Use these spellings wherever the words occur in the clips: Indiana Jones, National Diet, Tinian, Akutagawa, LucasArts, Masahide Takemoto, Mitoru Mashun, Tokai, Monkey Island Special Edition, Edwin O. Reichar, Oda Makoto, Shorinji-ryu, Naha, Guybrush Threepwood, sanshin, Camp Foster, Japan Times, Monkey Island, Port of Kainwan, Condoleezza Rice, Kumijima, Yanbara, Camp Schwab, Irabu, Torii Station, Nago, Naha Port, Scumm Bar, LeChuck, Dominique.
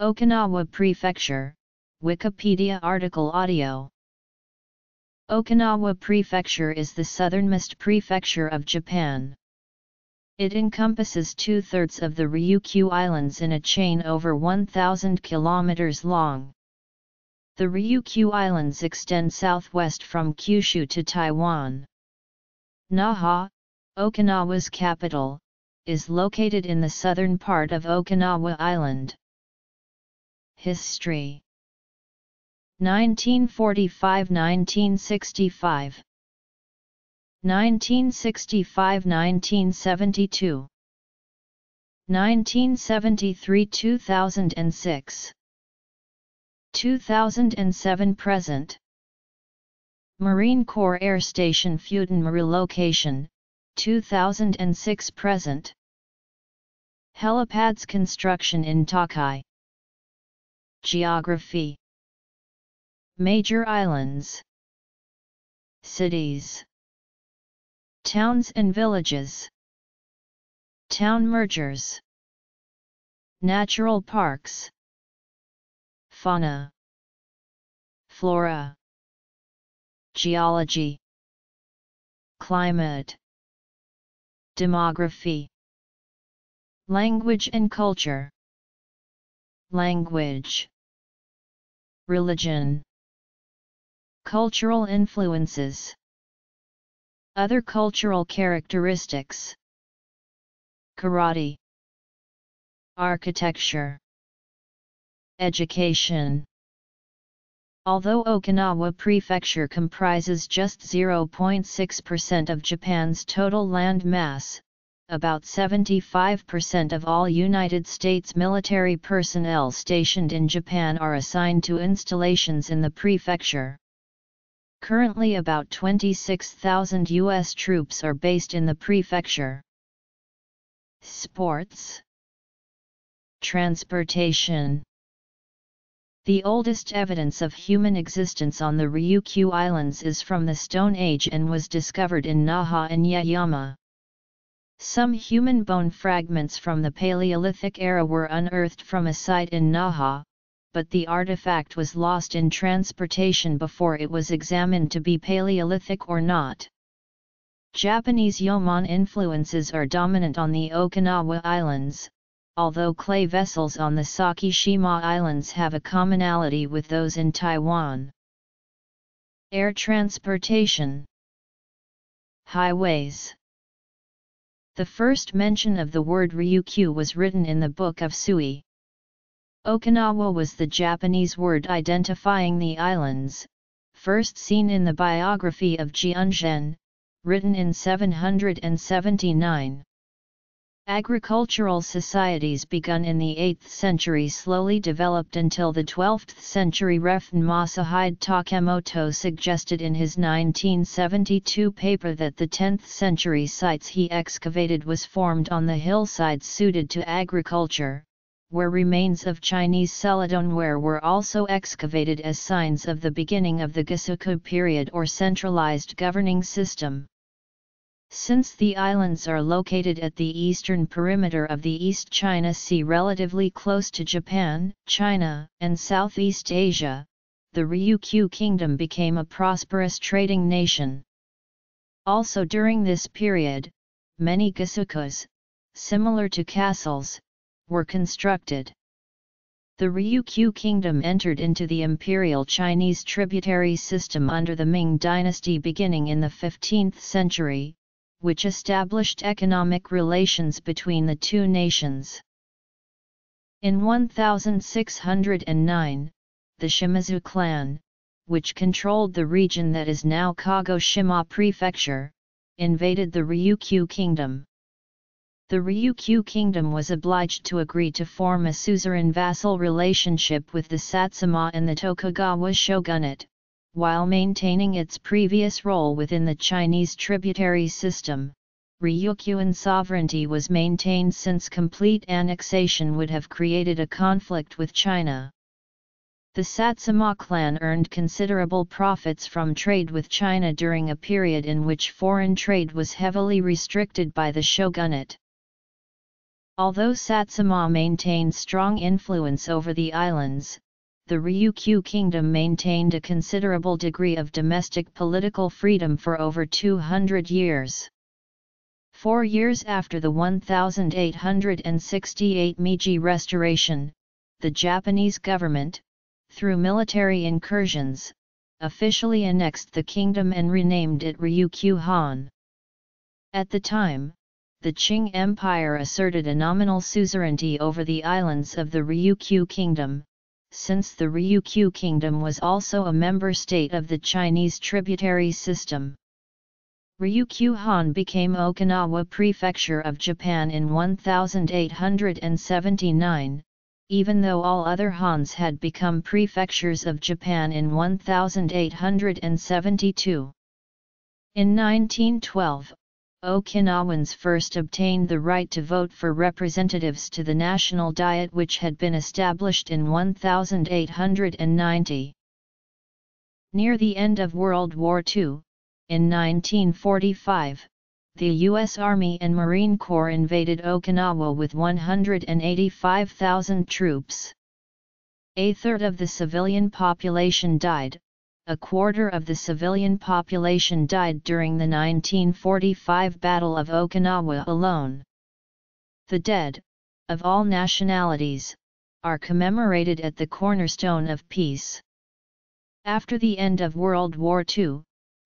Okinawa Prefecture, Wikipedia article audio. Okinawa Prefecture is the southernmost prefecture of Japan. It encompasses 2/3 of the Ryukyu Islands in a chain over 1,000 kilometers long. The Ryukyu Islands extend southwest from Kyushu to Taiwan. Naha, Okinawa's capital, is located in the southern part of Okinawa Island. History 1945–1965 1965–1972 1973–2006 2007–present Marine Corps Air Station Futenma relocation, 2006–present Helipads construction in Tokai. Geography Major islands Cities Towns and villages Town mergers Natural parks Fauna Flora Geology Climate Demography Language and culture Language Religion Cultural influences Other cultural characteristics Karate Architecture Education Although Okinawa Prefecture comprises just 0.6% of Japan's total land mass, about 75% of all United States military personnel stationed in Japan are assigned to installations in the prefecture. Currently about 26,000 U.S. troops are based in the prefecture. Sports Transportation The oldest evidence of human existence on the Ryukyu Islands is from the Stone Age and was discovered in Naha and Yaeyama. Some human bone fragments from the Paleolithic era were unearthed from a site in Naha, but the artifact was lost in transportation before it was examined to be Paleolithic or not. Japanese Yomon influences are dominant on the Okinawa Islands, although clay vessels on the Sakishima Islands have a commonality with those in Taiwan. Air transportation. Highways. The first mention of the word Ryukyu was written in the Book of Sui. Okinawa was the Japanese word identifying the islands, first seen in the biography of Jianzhen, written in 779. Agricultural societies begun in the 8th century slowly developed until the 12th century. Ref. Masahide Takemoto suggested in his 1972 paper that the 10th century sites he excavated was formed on the hillsides suited to agriculture, where remains of Chinese celadonware were also excavated as signs of the beginning of the Gusuku period or centralized governing system. Since the islands are located at the eastern perimeter of the East China Sea relatively close to Japan, China, and Southeast Asia, the Ryukyu Kingdom became a prosperous trading nation. Also during this period, many gusukus, similar to castles, were constructed. The Ryukyu Kingdom entered into the imperial Chinese tributary system under the Ming Dynasty beginning in the 15th century, which established economic relations between the two nations. In 1609, the Shimazu clan, which controlled the region that is now Kagoshima Prefecture, invaded the Ryukyu Kingdom. The Ryukyu Kingdom was obliged to agree to form a suzerain-vassal relationship with the Satsuma and the Tokugawa Shogunate, while maintaining its previous role within the Chinese tributary system. Ryukyuan sovereignty was maintained since complete annexation would have created a conflict with China. The Satsuma clan earned considerable profits from trade with China during a period in which foreign trade was heavily restricted by the shogunate. Although Satsuma maintained strong influence over the islands, the Ryukyu Kingdom maintained a considerable degree of domestic political freedom for over 200 years. 4 years after the 1868 Meiji Restoration, the Japanese government, through military incursions, officially annexed the kingdom and renamed it Ryukyu Han. At the time, the Qing Empire asserted a nominal suzerainty over the islands of the Ryukyu Kingdom, since the Ryukyu Kingdom was also a member state of the Chinese tributary system. Ryukyu Han became Okinawa Prefecture of Japan in 1879, even though all other Hans had become prefectures of Japan in 1872. In 1912, Okinawans first obtained the right to vote for representatives to the National Diet, which had been established in 1890. Near the end of World War II, in 1945, the U.S. Army and Marine Corps invaded Okinawa with 185,000 troops. A third of the civilian population died. A quarter of the civilian population died during the 1945 Battle of Okinawa alone. The dead, of all nationalities, are commemorated at the Cornerstone of Peace. After the end of World War II,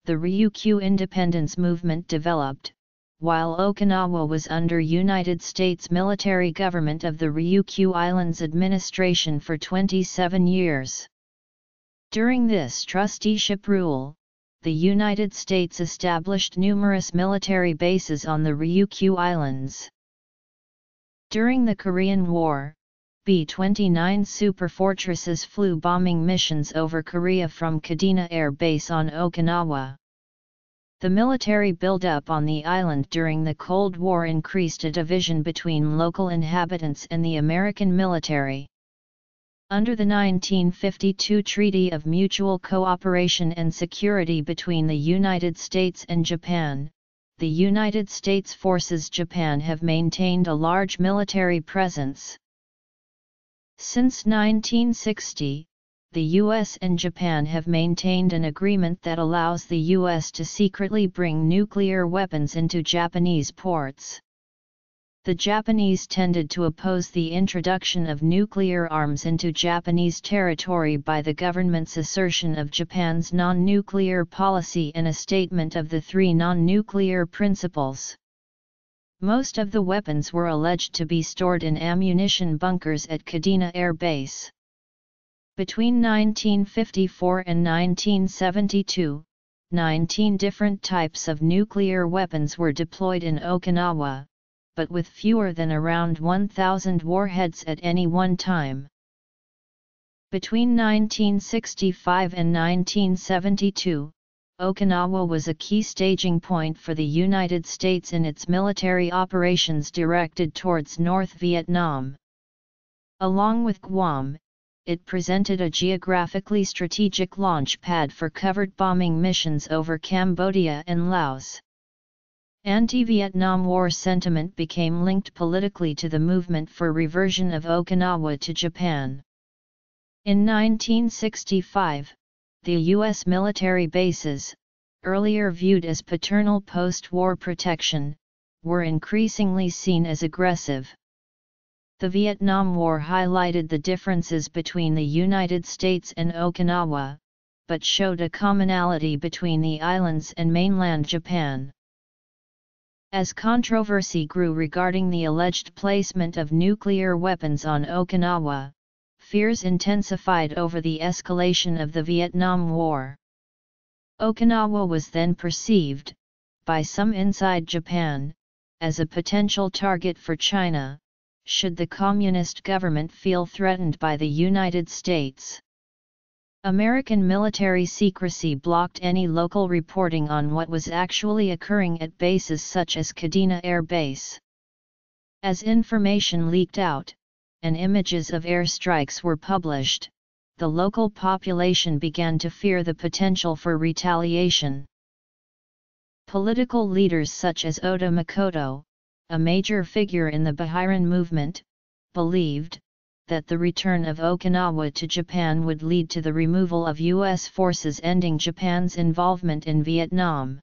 the Ryukyu independence movement developed, while Okinawa was under United States military government of the Ryukyu Islands administration for 27 years. During this trusteeship rule, the United States established numerous military bases on the Ryukyu Islands. During the Korean War, B-29 superfortresses flew bombing missions over Korea from Kadena Air Base on Okinawa. The military buildup on the island during the Cold War increased a division between local inhabitants and the American military. Under the 1952 Treaty of Mutual Cooperation and Security between the United States and Japan, the United States forces Japan have maintained a large military presence. Since 1960, the U.S. and Japan have maintained an agreement that allows the U.S. to secretly bring nuclear weapons into Japanese ports. The Japanese tended to oppose the introduction of nuclear arms into Japanese territory by the government's assertion of Japan's non-nuclear policy and a statement of the three non-nuclear principles. Most of the weapons were alleged to be stored in ammunition bunkers at Kadena Air Base. Between 1954 and 1972, 19 different types of nuclear weapons were deployed in Okinawa, but with fewer than around 1,000 warheads at any one time. Between 1965 and 1972, Okinawa was a key staging point for the United States in its military operations directed towards North Vietnam. Along with Guam, it presented a geographically strategic launch pad for covert bombing missions over Cambodia and Laos. Anti-Vietnam War sentiment became linked politically to the movement for reversion of Okinawa to Japan. In 1965, the U.S. military bases, earlier viewed as paternal post-war protection, were increasingly seen as aggressive. The Vietnam War highlighted the differences between the United States and Okinawa, but showed a commonality between the islands and mainland Japan. As controversy grew regarding the alleged placement of nuclear weapons on Okinawa, fears intensified over the escalation of the Vietnam War. Okinawa was then perceived, by some inside Japan, as a potential target for China, should the communist government feel threatened by the United States. American military secrecy blocked any local reporting on what was actually occurring at bases such as Kadena Air Base. As information leaked out, and images of airstrikes were published, the local population began to fear the potential for retaliation. Political leaders such as Oda Makoto, a major figure in the Beheiren movement, believed that the return of Okinawa to Japan would lead to the removal of U.S. forces, ending Japan's involvement in Vietnam.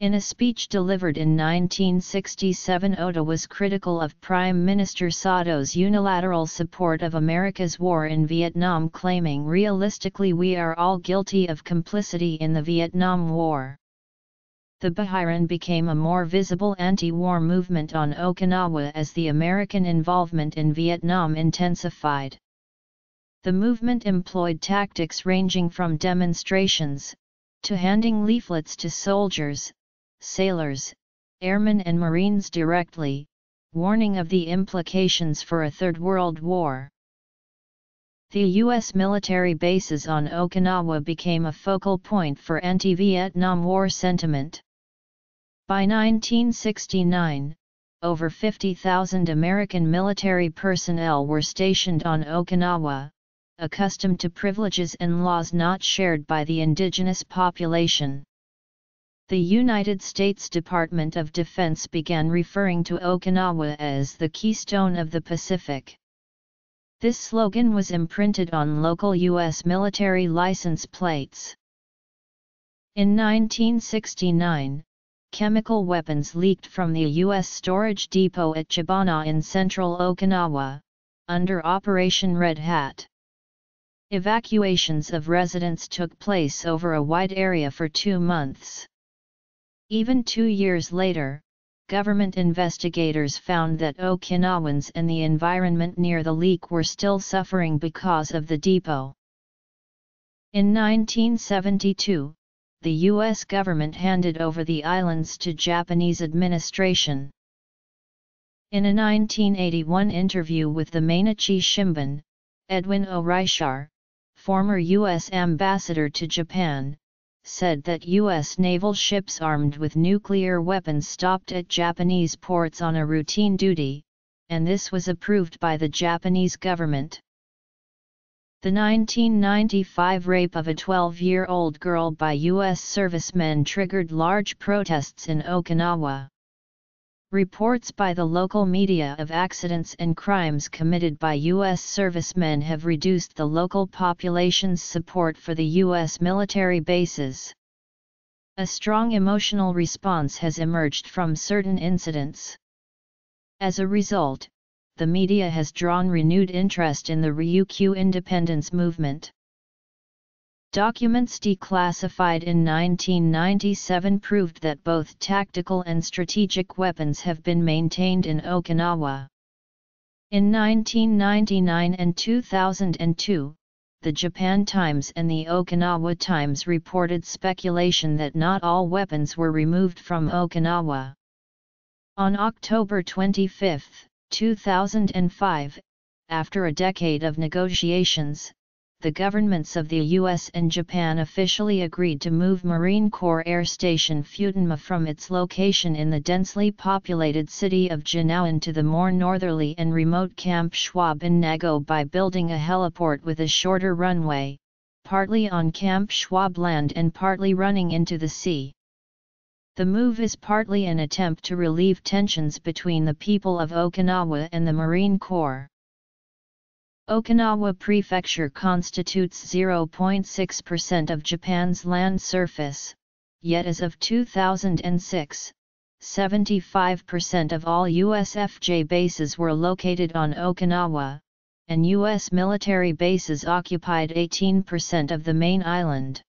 In a speech delivered in 1967, Oda was critical of Prime Minister Sato's unilateral support of America's war in Vietnam, claiming, "Realistically, we are all guilty of complicity in the Vietnam War." The Beheiren became a more visible anti-war movement on Okinawa as the American involvement in Vietnam intensified. The movement employed tactics ranging from demonstrations, to handing leaflets to soldiers, sailors, airmen and marines directly, warning of the implications for a Third World War. The U.S. military bases on Okinawa became a focal point for anti-Vietnam War sentiment. By 1969, over 50,000 American military personnel were stationed on Okinawa, accustomed to privileges and laws not shared by the indigenous population. The United States Department of Defense began referring to Okinawa as the Keystone of the Pacific. This slogan was imprinted on local U.S. military license plates. In 1969, chemical weapons leaked from the U.S. storage depot at Chibana in central Okinawa, under Operation Red Hat. Evacuations of residents took place over a wide area for 2 months. Even 2 years later, government investigators found that Okinawans and the environment near the leak were still suffering because of the depot. In 1972, the U.S. government handed over the islands to Japanese administration. In a 1981 interview with the Mainichi Shimbun, Edwin O. Reichar, former U.S. ambassador to Japan, said that U.S. naval ships armed with nuclear weapons stopped at Japanese ports on a routine duty, and this was approved by the Japanese government. The 1995 rape of a 12-year-old girl by U.S. servicemen triggered large protests in Okinawa. Reports by the local media of accidents and crimes committed by U.S. servicemen have reduced the local population's support for the U.S. military bases. A strong emotional response has emerged from certain incidents. As a result, the media has drawn renewed interest in the Ryukyu independence movement. Documents declassified in 1997 proved that both tactical and strategic weapons have been maintained in Okinawa. In 1999 and 2002, the Japan Times and the Okinawa Times reported speculation that not all weapons were removed from Okinawa. On October 25, 2005, after a decade of negotiations, the governments of the U.S. and Japan officially agreed to move Marine Corps Air Station Futenma from its location in the densely populated city of Jinawan to the more northerly and remote Camp Schwab in Nago by building a heliport with a shorter runway, partly on Camp Schwab land and partly running into the sea. The move is partly an attempt to relieve tensions between the people of Okinawa and the Marine Corps. Okinawa Prefecture constitutes 0.6% of Japan's land surface, yet as of 2006, 75% of all USFJ bases were located on Okinawa, and U.S. military bases occupied 18% of the main island.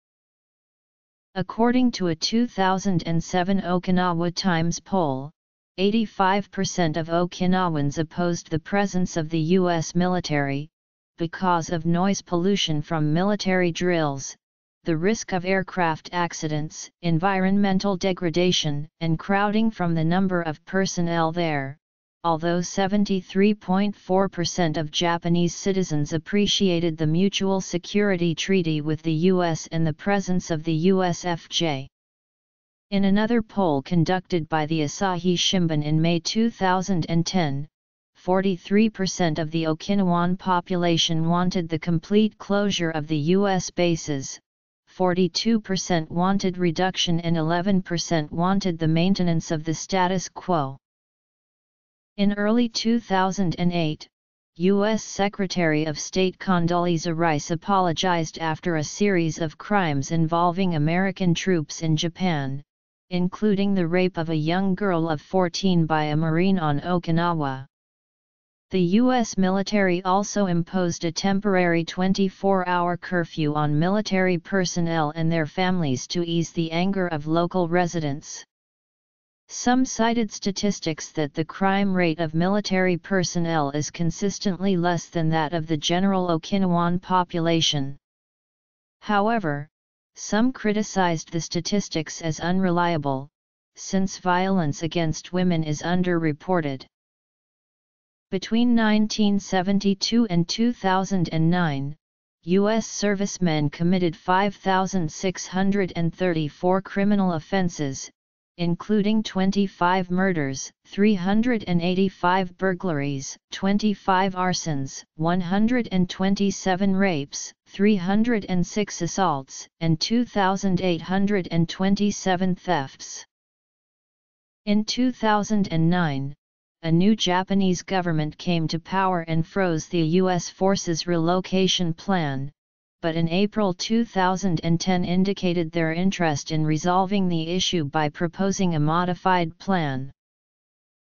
According to a 2007 Okinawa Times poll, 85% of Okinawans opposed the presence of the U.S. military, because of noise pollution from military drills, the risk of aircraft accidents, environmental degradation, and crowding from the number of personnel there, although 73.4% of Japanese citizens appreciated the Mutual Security Treaty with the U.S. and the presence of the USFJ. In another poll conducted by the Asahi Shimbun in May 2010, 43% of the Okinawan population wanted the complete closure of the U.S. bases, 42% wanted reduction and 11% wanted the maintenance of the status quo. In early 2008, U.S. Secretary of State Condoleezza Rice apologized after a series of crimes involving American troops in Japan, including the rape of a young girl of 14 by a Marine on Okinawa. The U.S. military also imposed a temporary 24-hour curfew on military personnel and their families to ease the anger of local residents. Some cited statistics that the crime rate of military personnel is consistently less than that of the general Okinawan population. However, some criticized the statistics as unreliable, since violence against women is underreported. Between 1972 and 2009, U.S. servicemen committed 5,634 criminal offenses, including 25 murders, 385 burglaries, 25 arsons, 127 rapes, 306 assaults, and 2,827 thefts. In 2009, a new Japanese government came to power and froze the U.S. forces' relocation plan, but in April 2010 indicated their interest in resolving the issue by proposing a modified plan.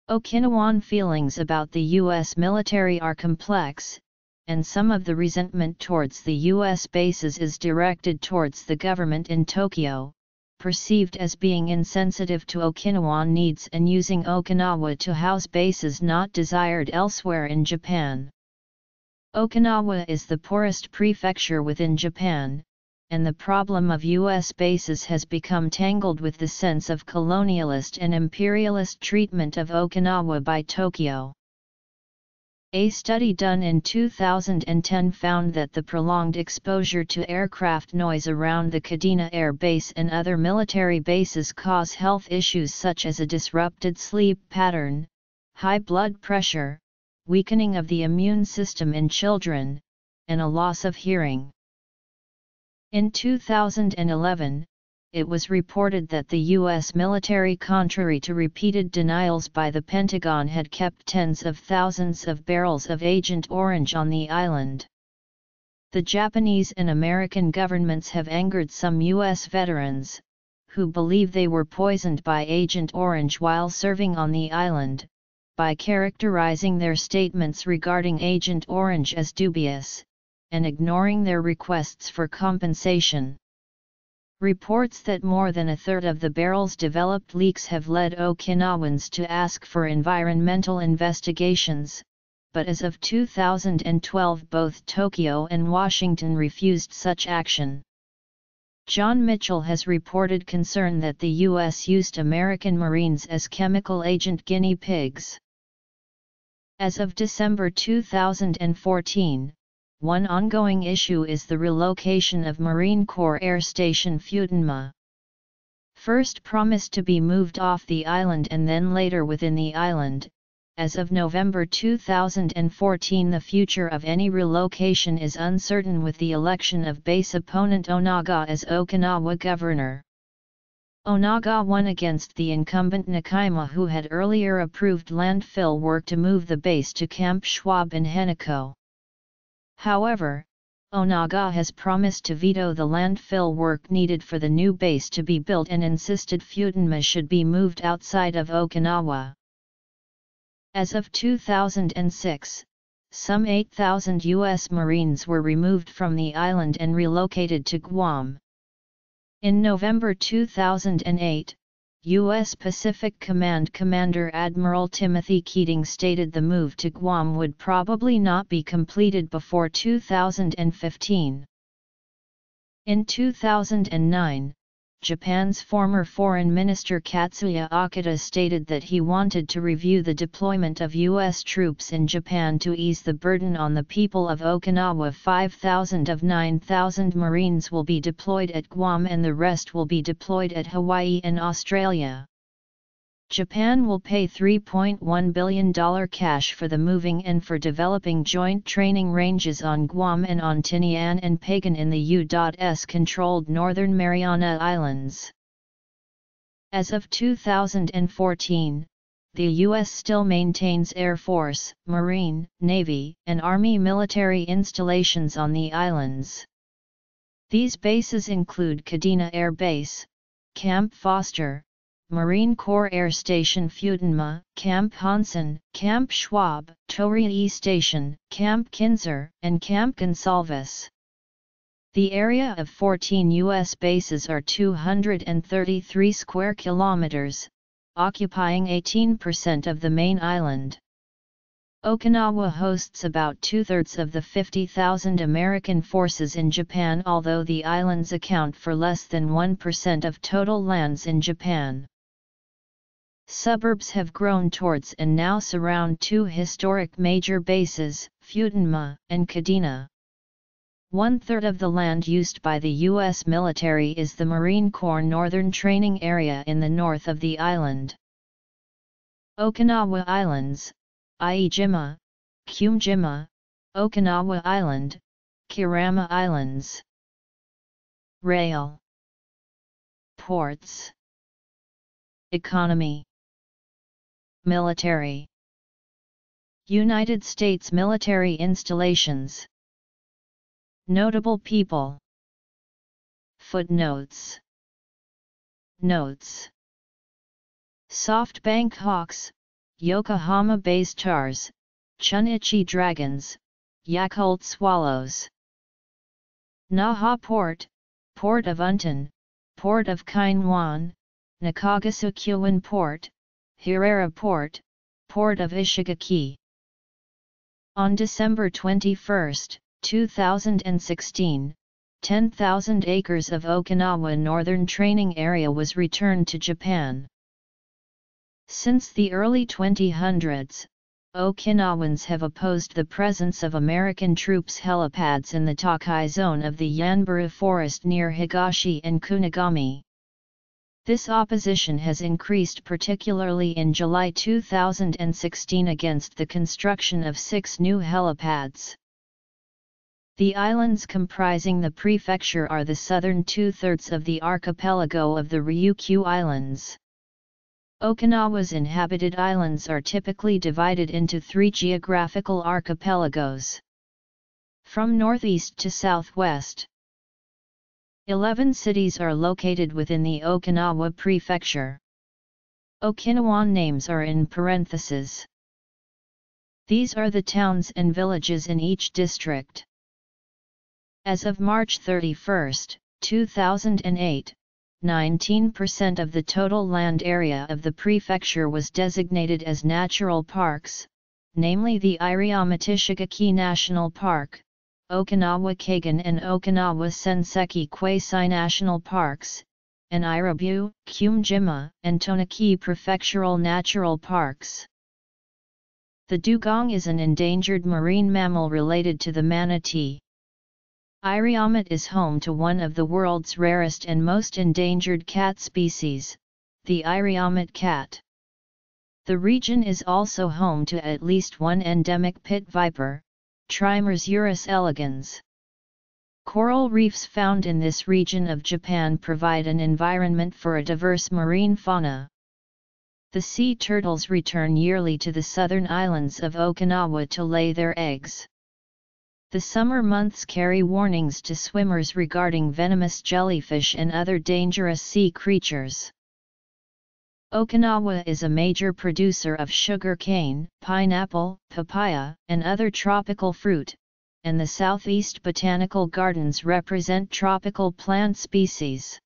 Okinawan feelings about the U.S. military are complex, and some of the resentment towards the U.S. bases is directed towards the government in Tokyo, perceived as being insensitive to Okinawan needs and using Okinawa to house bases not desired elsewhere in Japan. Okinawa is the poorest prefecture within Japan, and the problem of U.S. bases has become tangled with the sense of colonialist and imperialist treatment of Okinawa by Tokyo. A study done in 2010 found that the prolonged exposure to aircraft noise around the Kadena Air Base and other military bases cause health issues such as a disrupted sleep pattern, high blood pressure, weakening of the immune system in children, and a loss of hearing. In 2011, it was reported that the U.S. military, contrary to repeated denials by the Pentagon, had kept tens of thousands of barrels of Agent Orange on the island. The Japanese and American governments have angered some U.S. veterans, who believe they were poisoned by Agent Orange while serving on the island, by characterizing their statements regarding Agent Orange as dubious, and ignoring their requests for compensation. Reports that more than a third of the barrels developed leaks have led Okinawans to ask for environmental investigations, but as of 2012 both Tokyo and Washington refused such action. John Mitchell has reported concern that the U.S. used American Marines as chemical agent guinea pigs. As of December 2014, one ongoing issue is the relocation of Marine Corps Air Station Futenma. First promised to be moved off the island and then later within the island, as of November 2014 the future of any relocation is uncertain with the election of base opponent Onaga as Okinawa governor. Onaga won against the incumbent Nakaima, who had earlier approved landfill work to move the base to Camp Schwab in Henako. However, Onaga has promised to veto the landfill work needed for the new base to be built and insisted Futenma should be moved outside of Okinawa. As of 2006, some 8,000 U.S. Marines were removed from the island and relocated to Guam. In November 2008, U.S. Pacific Command Commander Admiral Timothy Keating stated the move to Guam would probably not be completed before 2015. In 2009, Japan's former Foreign Minister Katsuya Okita stated that he wanted to review the deployment of U.S. troops in Japan to ease the burden on the people of Okinawa. 5,000 of 9,000 Marines will be deployed at Guam and the rest will be deployed at Hawaii and Australia. Japan will pay $3.1 billion cash for the moving and for developing joint training ranges on Guam and on Tinian and Pagan in the U.S.-controlled Northern Mariana Islands. As of 2014, the U.S. still maintains Air Force, Marine, Navy, and Army military installations on the islands. These bases include Kadena Air Base, Camp Foster, Marine Corps Air Station Futenma, Camp Hansen, Camp Schwab, Torii Station, Camp Kinzer, and Camp Gonsalves. The area of 14 U.S. bases are 233 square kilometers, occupying 18% of the main island. Okinawa hosts about two-thirds of the 50,000 American forces in Japan, although the islands account for less than 1% of total lands in Japan. Suburbs have grown towards and now surround two historic major bases, Futenma and Kadena. One-third of the land used by the U.S. military is the Marine Corps Northern Training Area in the north of the island. Okinawa Islands, Aijima, Kumijima, Okinawa Island, Kirama Islands. Rail. Ports. Economy. Military. United States military installations. Notable people. Footnotes. Notes. SoftBank Hawks, Yokohama Bay Stars, Chunichi Dragons, Yakult Swallows. Naha Port, Port of Unton, Port of Kainwan, Nakagasakuin Port, Hirara Port, Port of Ishigaki. On December 21, 2016, 10,000 acres of Okinawa Northern Training Area was returned to Japan. Since the early 2000s, Okinawans have opposed the presence of American troops' helipads in the Tokai zone of the Yanbara Forest near Higashi and Kunigami. This opposition has increased particularly in July 2016 against the construction of 6 new helipads. The islands comprising the prefecture are the southern two-thirds of the archipelago of the Ryukyu Islands. Okinawa's inhabited islands are typically divided into 3 geographical archipelagos. From northeast to southwest, 11 cities are located within the Okinawa Prefecture. Okinawan names are in parentheses. These are the towns and villages in each district. As of March 31, 2008, 19% of the total land area of the prefecture was designated as natural parks, namely the Iriyama-Tishigaki National Park, Okinawa Keigan and Okinawa Senseki Quasi National Parks, and Irabu, Kumijima, and Tonaki Prefectural Natural Parks. The dugong is an endangered marine mammal related to the manatee. Iriomet is home to one of the world's rarest and most endangered cat species, the Iriomet cat. The region is also home to at least one endemic pit viper, Trimers urus elegans. Coral reefs found in this region of Japan provide an environment for a diverse marine fauna. The sea turtles return yearly to the southern islands of Okinawa to lay their eggs. The summer months carry warnings to swimmers regarding venomous jellyfish and other dangerous sea creatures. Okinawa is a major producer of sugar cane, pineapple, papaya, and other tropical fruit, and the Southeast Botanical Gardens represent tropical plant species.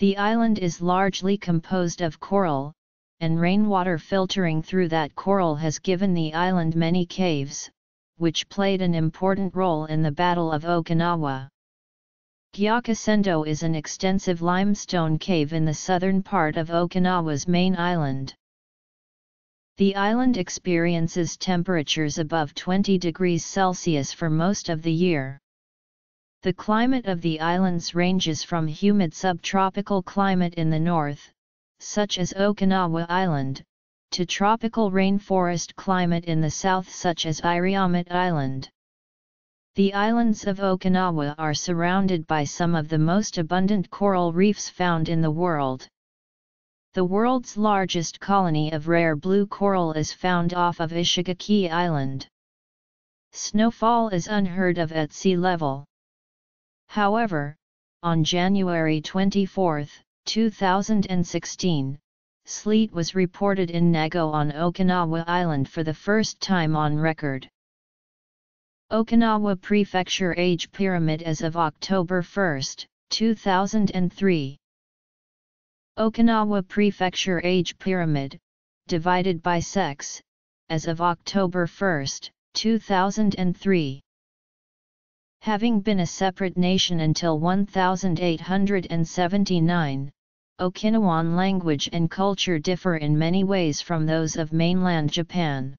The island is largely composed of coral, and rainwater filtering through that coral has given the island many caves, which played an important role in the Battle of Okinawa. Gyakasendo is an extensive limestone cave in the southern part of Okinawa's main island. The island experiences temperatures above 20 degrees Celsius for most of the year. The climate of the islands ranges from humid subtropical climate in the north, such as Okinawa Island, to tropical rainforest climate in the south such as Iriyama Island. The islands of Okinawa are surrounded by some of the most abundant coral reefs found in the world. The world's largest colony of rare blue coral is found off of Ishigaki Island. Snowfall is unheard of at sea level. However, on January 24, 2016, sleet was reported in Nago on Okinawa Island for the first time on record. Okinawa Prefecture Age Pyramid as of October 1, 2003. Okinawa Prefecture Age Pyramid, divided by sex, as of October 1, 2003. Having been a separate nation until 1879, Okinawan language and culture differ in many ways from those of mainland Japan.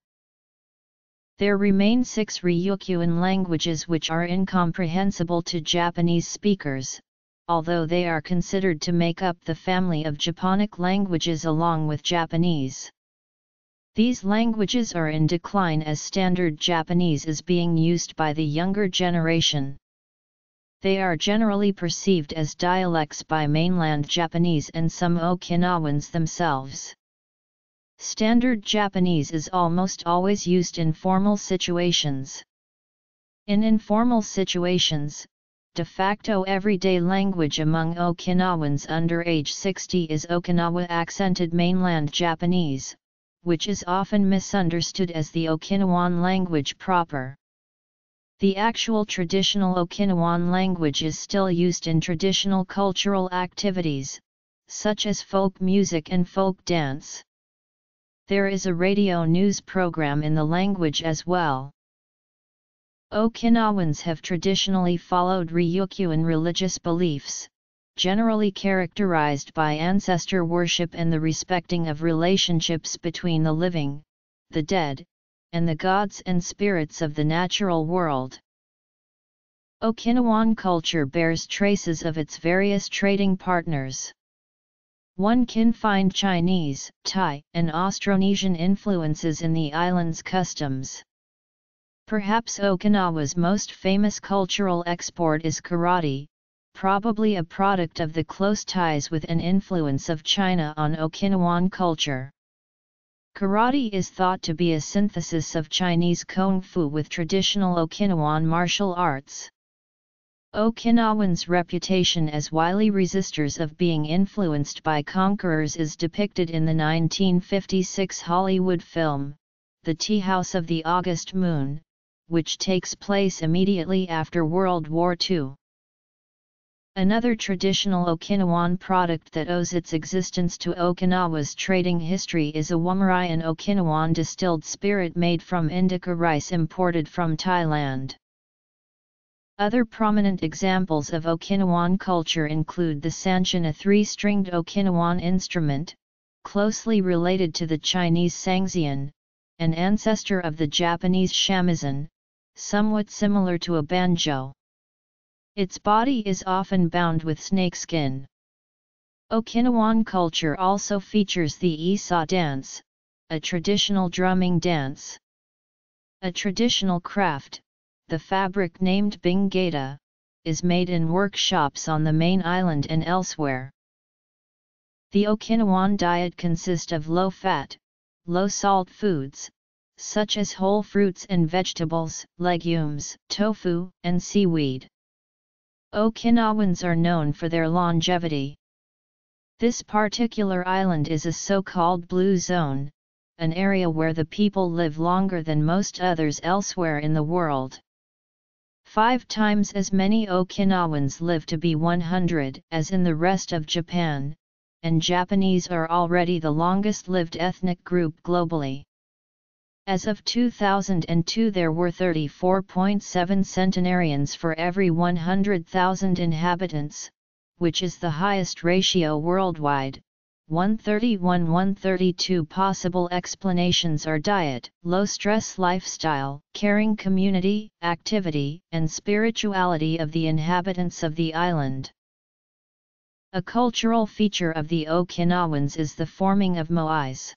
There remain 6 Ryukyuan languages which are incomprehensible to Japanese speakers, although they are considered to make up the family of Japonic languages along with Japanese. These languages are in decline as standard Japanese is being used by the younger generation. They are generally perceived as dialects by mainland Japanese and some Okinawans themselves. Standard Japanese is almost always used in formal situations. In informal situations, de facto everyday language among Okinawans under age 60 is Okinawa-accented mainland Japanese, which is often misunderstood as the Okinawan language proper. The actual traditional Okinawan language is still used in traditional cultural activities, such as folk music and folk dance. There is a radio news program in the language as well. Okinawans have traditionally followed Ryukyuan religious beliefs, generally characterized by ancestor worship and the respecting of relationships between the living, the dead, and the gods and spirits of the natural world. Okinawan culture bears traces of its various trading partners. One can find Chinese, Thai, and Austronesian influences in the island's customs. Perhaps Okinawa's most famous cultural export is karate, probably a product of the close ties with an influence of China on Okinawan culture. Karate is thought to be a synthesis of Chinese kung fu with traditional Okinawan martial arts. Okinawans' reputation as wily resistors of being influenced by conquerors is depicted in the 1956 Hollywood film, The Tea House of the August Moon, which takes place immediately after World War II. Another traditional Okinawan product that owes its existence to Okinawa's trading history is awamari, an Okinawan distilled spirit made from indica rice imported from Thailand. Other prominent examples of Okinawan culture include the sanshin, a three-stringed Okinawan instrument, closely related to the Chinese sangxian, an ancestor of the Japanese shamisen, somewhat similar to a banjo. Its body is often bound with snakeskin. Okinawan culture also features the Isa dance, a traditional drumming dance. A traditional craft, the fabric named bingata, is made in workshops on the main island and elsewhere. The Okinawan diet consists of low-fat, low-salt foods, such as whole fruits and vegetables, legumes, tofu, and seaweed. Okinawans are known for their longevity. This particular island is a so-called blue zone, an area where the people live longer than most others elsewhere in the world. 5 times as many Okinawans live to be 100 as in the rest of Japan, and Japanese are already the longest-lived ethnic group globally. As of 2002, there were 34.7 centenarians for every 100,000 inhabitants, which is the highest ratio worldwide. 131-132. Possible explanations are diet, low-stress lifestyle, caring community, activity, and spirituality of the inhabitants of the island. A cultural feature of the Okinawans is the forming of moais.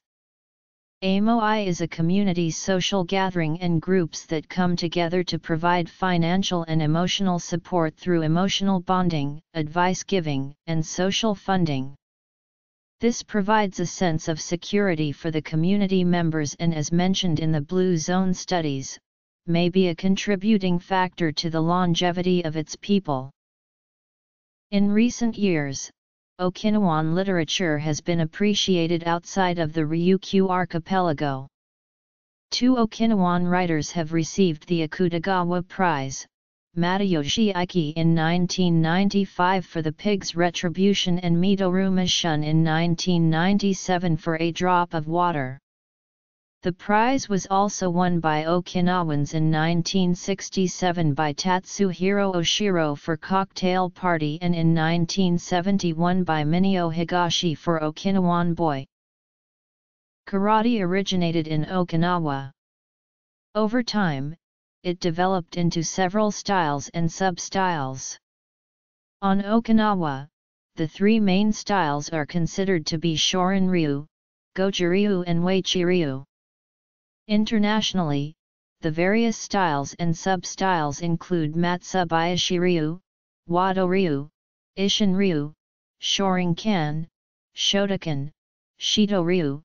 A moai is a community social gathering and groups that come together to provide financial and emotional support through emotional bonding, advice giving, and social funding. This provides a sense of security for the community members and, as mentioned in the Blue Zone studies, may be a contributing factor to the longevity of its people. In recent years, Okinawan literature has been appreciated outside of the Ryukyu archipelago. 2 Okinawan writers have received the Akutagawa Prize, Matayoshi Ikki in 1995 for The Pig's Retribution and Mitoru Mashun in 1997 for A Drop of Water. The prize was also won by Okinawans in 1967 by Tatsuhiro Oshiro for Cocktail Party and in 1971 by Mineo Higashi for Okinawan Boy. Karate originated in Okinawa. Over time, it developed into several styles and sub-styles. On Okinawa, the 3 main styles are considered to be Shorin-ryu, Goju-ryu and Weichi-ryu. Internationally, the various styles and sub-styles include Matsubayashi-ryu, Wado-ryu, Ishin-ryu, Shorinkan, Shotokan, Shito-ryu,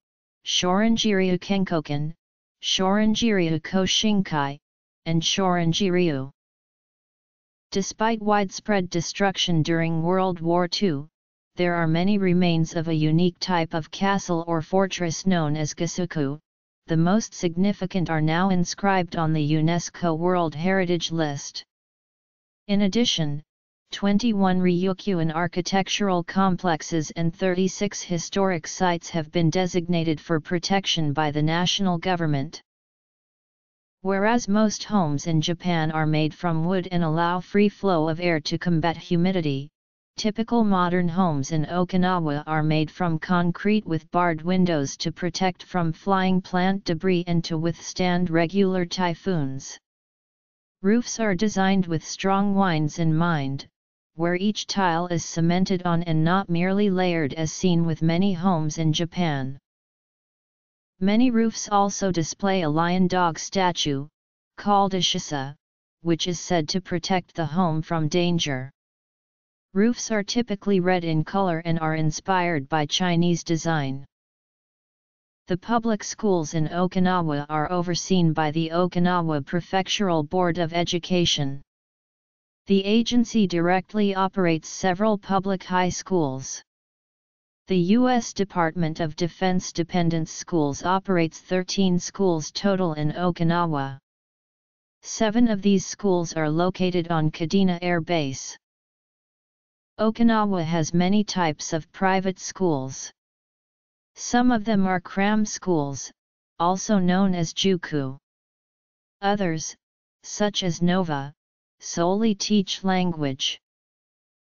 Shorinji-ryu Kenkokan, Shorinji-ryu Koshinkai, and Shorinji-ryu. Despite widespread destruction during World War II, there are many remains of a unique type of castle or fortress known as Gusuku. The most significant are now inscribed on the UNESCO World Heritage List. In addition, 21 Ryukyuan architectural complexes and 36 historic sites have been designated for protection by the national government. Whereas most homes in Japan are made from wood and allow free flow of air to combat humidity, typical modern homes in Okinawa are made from concrete with barred windows to protect from flying plant debris and to withstand regular typhoons. Roofs are designed with strong winds in mind, where each tile is cemented on and not merely layered as seen with many homes in Japan. Many roofs also display a lion-dog statue, called a shisa, which is said to protect the home from danger. Roofs are typically red in color and are inspired by Chinese design. The public schools in Okinawa are overseen by the Okinawa Prefectural Board of Education. The agency directly operates several public high schools. The U.S. Department of Defense Dependence Schools operates 13 schools total in Okinawa. 7 of these schools are located on Kadena Air Base. Okinawa has many types of private schools. Some of them are cram schools, also known as juku. Others, such as nova, solely teach language.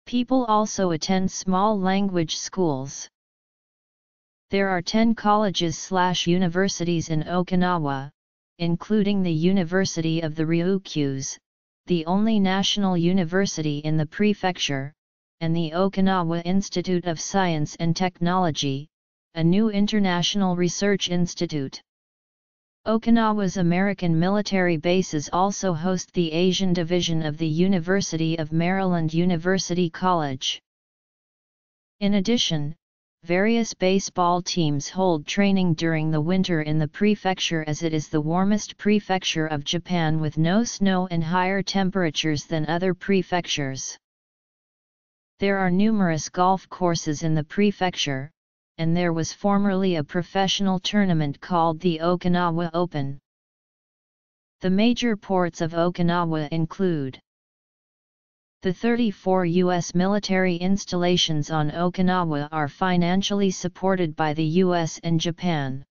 People also attend small language schools. There are 10 colleges/universities in Okinawa, including the University of the Ryukyus, the only national university in the prefecture, and the Okinawa Institute of Science and Technology, a new international research institute. Okinawa's American military bases also host the Asian division of the University of Maryland University College. In addition, various baseball teams hold training during the winter in the prefecture, as it is the warmest prefecture of Japan with no snow and higher temperatures than other prefectures. There are numerous golf courses in the prefecture, and there was formerly a professional tournament called the Okinawa Open. The major ports of Okinawa include the 34 U.S. military installations on Okinawa are financially supported by the U.S. and Japan.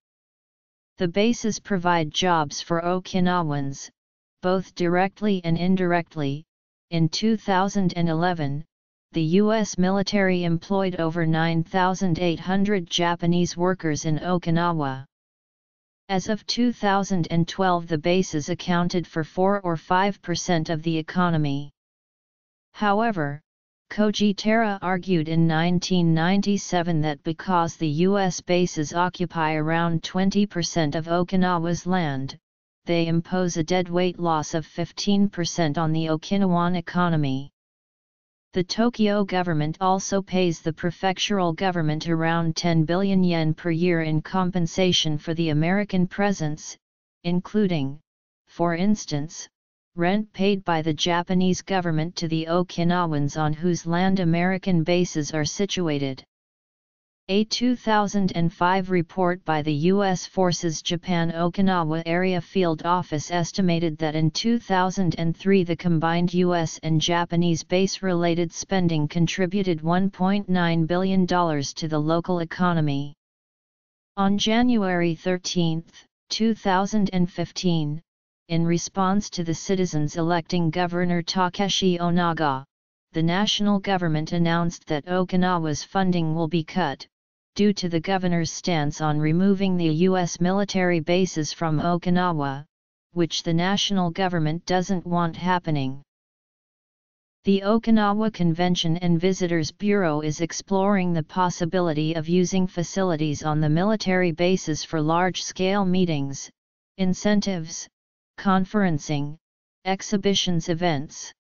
The bases provide jobs for Okinawans, both directly and indirectly. In 2011, the U.S. military employed over 9,800 Japanese workers in Okinawa. As of 2012, the bases accounted for 4% or 5% of the economy. However, Koji Tera argued in 1997 that because the U.S. bases occupy around 20% of Okinawa's land, they impose a deadweight loss of 15% on the Okinawan economy. the Tokyo government also pays the prefectural government around 10 billion yen per year in compensation for the American presence, including, for instance, rent paid by the Japanese government to the Okinawans on whose land American bases are situated. A 2005 report by the U.S. Forces Japan Okinawa Area Field Office estimated that in 2003 the combined U.S. and Japanese base-related spending contributed $1.9 billion to the local economy. On January 13, 2015, in response to the citizens electing Governor Takeshi Onaga, the national government announced that Okinawa's funding will be cut, due to the governor's stance on removing the U.S. military bases from Okinawa, which the national government doesn't want happening. The Okinawa Convention and Visitors Bureau is exploring the possibility of using facilities on the military bases for large-scale meetings, incentives, conferencing, exhibitions, events.